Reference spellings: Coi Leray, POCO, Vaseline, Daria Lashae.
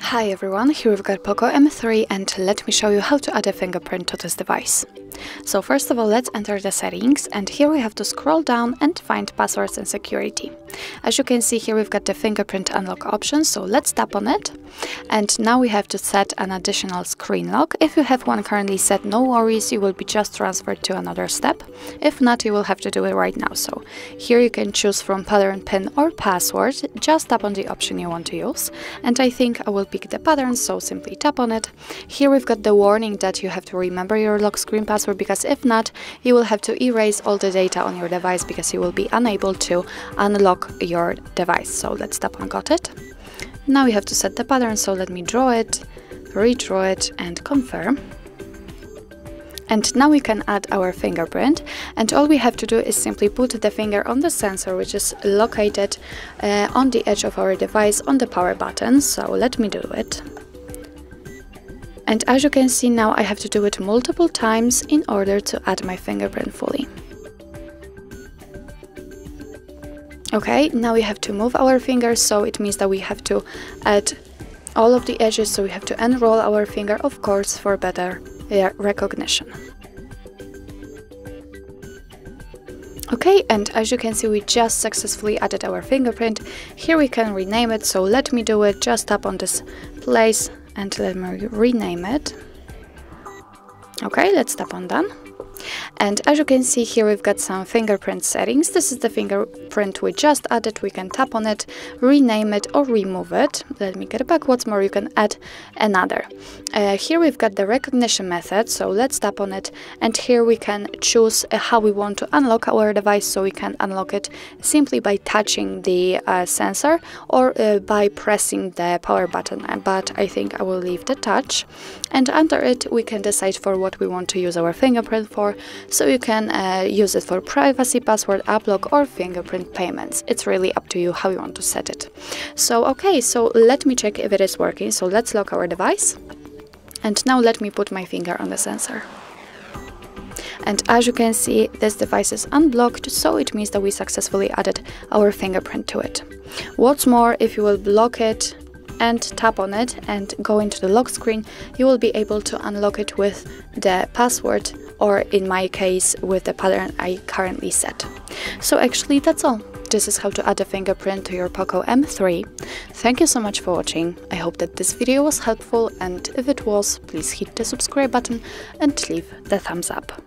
Hi everyone, here we've got POCO M3 and let me show you how to add a fingerprint to this device. So first of all, let's enter the settings, and here we have to scroll down and find passwords and security. As you can see here, we've got the fingerprint unlock option, so let's tap on it. And now we have to set an additional screen lock. If you have one currently set, no worries, you will be just transferred to another step. If not, you will have to do it right now. So here you can choose from pattern, pin or password. Just tap on the option you want to use. And I think I will pick the pattern, so simply tap on it. Here we've got the warning that you have to remember your lock screen password, because if not, you will have to erase all the data on your device because you will be unable to unlock your device. So let's tap on got it. Now we have to set the pattern, so let me draw it, redraw it and confirm. And now we can add our fingerprint, and all we have to do is simply put the finger on the sensor, which is located on the edge of our device on the power button. So let me do it. And as you can see now, I have to do it multiple times in order to add my fingerprint fully. Okay, now we have to move our finger, so it means that we have to add all of the edges, so we have to unroll our finger, of course, for better recognition. Okay, and as you can see, we just successfully added our fingerprint. Here we can rename it, so let me do it. Just tap on this place and let me rename it. Okay, let's tap on done. And as you can see here, we've got some fingerprint settings. This is the fingerprint we just added. We can tap on it, rename it or remove it. Let me get back. What's more, you can add another. Here we've got the recognition method, so let's tap on it. And here we can choose how we want to unlock our device, so we can unlock it simply by touching the sensor or by pressing the power button, but I think I will leave the touch. And under it we can decide for what we want to use our fingerprint for. So you can use it for privacy, password, app lock or fingerprint payments. It's really up to you how you want to set it. So okay, so let me check if it is working. So let's lock our device. And now let me put my finger on the sensor. And as you can see, this device is unblocked, so it means that we successfully added our fingerprint to it. What's more, if you will block it and tap on it and go into the lock screen, you will be able to unlock it with the password, or in my case with the pattern I currently set. So actually that's all. This is how to add a fingerprint to your POCO M3. Thank you so much for watching. I hope that this video was helpful, and if it was, please hit the subscribe button and leave the thumbs up.